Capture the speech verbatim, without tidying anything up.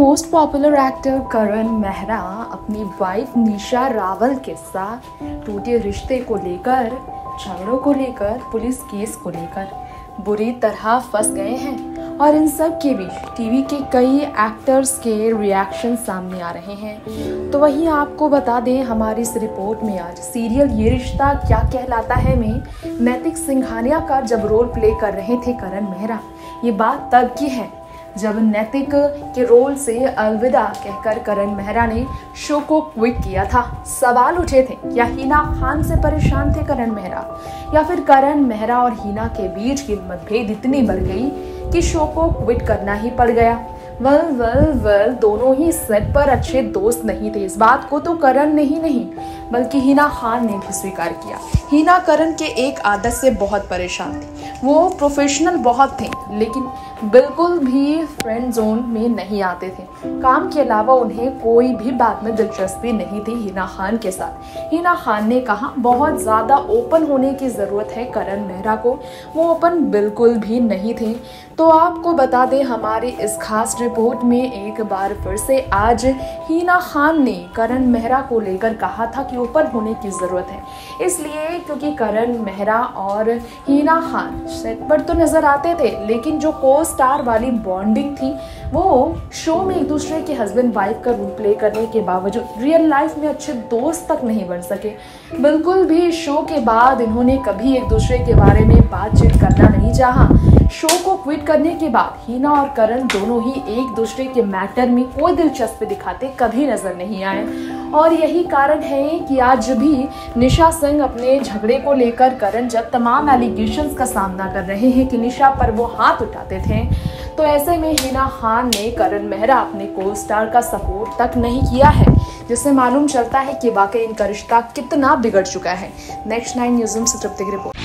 Most popular actor Karan Mehra अपनी wife निशा रावल के साथ टूटे रिश्ते को लेकर, झगड़ों को लेकर, पुलिस केस को लेकर बुरी तरह फंस गए हैं। और इन सब के बीच टीवी के कई एक्टर्स के रिएक्शन सामने आ रहे हैं। तो वहीं आपको बता दें, हमारी इस रिपोर्ट में आज सीरियल ये रिश्ता क्या कहलाता है में नैतिक सिंघानिया का जब रोल प्ले कर रहे थे करण मेहरा, ये बात तब की है जब नैतिक के रोल से अलविदा कहकर करण मेहरा ने शो को क्विट किया था। सवाल उठे थे, क्या हिना खान से परेशान थे करण मेहरा, या फिर करण मेहरा और हिना के बीच की मतभेद इतनी बढ़ गई कि शो को क्विट करना ही पड़ गया। वेल वेल वेल दोनों ही सेट पर अच्छे दोस्त नहीं थे। इस बात को तो करण ने ही नहीं बल्कि हिना खान ने भी स्वीकार किया। हिना करण के एक आदत से बहुत परेशान थी। वो प्रोफेशनल बहुत थे लेकिन बिल्कुल भी फ्रेंड जोन में नहीं आते थे। काम के अलावा उन्हें कोई भी बात में दिलचस्पी नहीं थी हिना खान के साथ। हिना खान ने कहा, बहुत ज़्यादा ओपन होने की ज़रूरत है करण मेहरा को, वो ओपन बिल्कुल भी नहीं थे। तो आपको बता दें, हमारी इस खास रिपोर्ट में एक बार फिर से आज हिना खान ने करण मेहरा को लेकर कहा था कि ओपन होने की ज़रूरत है, इसलिए क्योंकि करण मेहरा और हिना खान सेट पर तो नजर आते थे लेकिन जो को स्टार वाली बॉन्डिंग थी वो शो में एक दूसरे के हस्बैंड वाइफ का रोल प्ले करने के बावजूद रियल लाइफ में अच्छे दोस्त तक नहीं बन सके। बिल्कुल भी शो के बाद इन्होंने कभी एक दूसरे के बारे में बातचीत करना नहीं चाहा। शो को क्विट करने के बाद हिना और करण दोनों ही एक दूसरे के मैटर में कोई दिलचस्पी दिखाते कभी नजर नहीं आए। और यही कारण है कि आज भी निशा सिंह अपने झगड़े को लेकर करण जब तमाम एलिगेशंस का सामना कर रहे हैं कि निशा पर वो हाथ उठाते थे, तो ऐसे में हिना खान ने करण मेहरा अपने को स्टार का सपोर्ट तक नहीं किया है, जिससे मालूम चलता है कि वाकई इनका रिश्ता कितना बिगड़ चुका है। नेक्स्ट नाइन न्यूज़ से तृप्ति की रिपोर्ट।